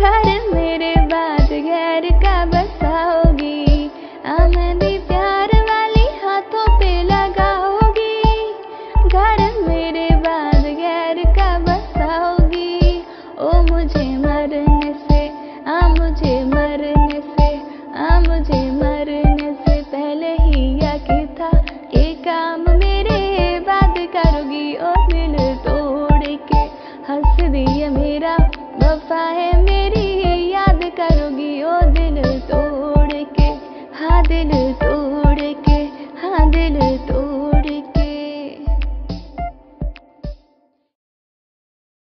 घर मेरे बाद गैर का बसाओगी, आमदी प्यार वाली हाथों पे लगाओगी। घर मेरे बाद गैर का बसाओगी। ओ मुझे मरने से, आ मुझे मरने से, आ मुझे मरने से पहले ही यकीन था ये काम मेरे बाद करोगी। और दिल तोड़ के हंस दिया मेरा, वफा है मेरी याद करोगी। ओ दिल तोड़ के, हाँ दिल तोड़